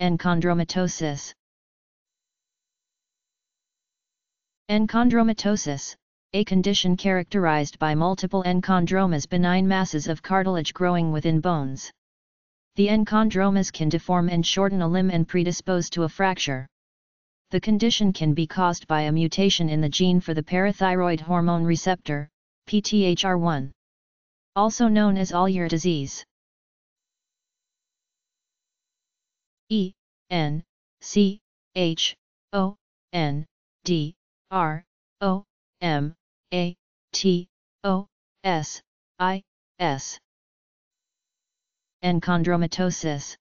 Enchondromatosis. Enchondromatosis, a condition characterized by multiple enchondromas, benign masses of cartilage growing within bones. The enchondromas can deform and shorten a limb and predispose to a fracture. The condition can be caused by a mutation in the gene for the parathyroid hormone receptor, PTHR1, also known as Ollier disease. Enchondromatosis.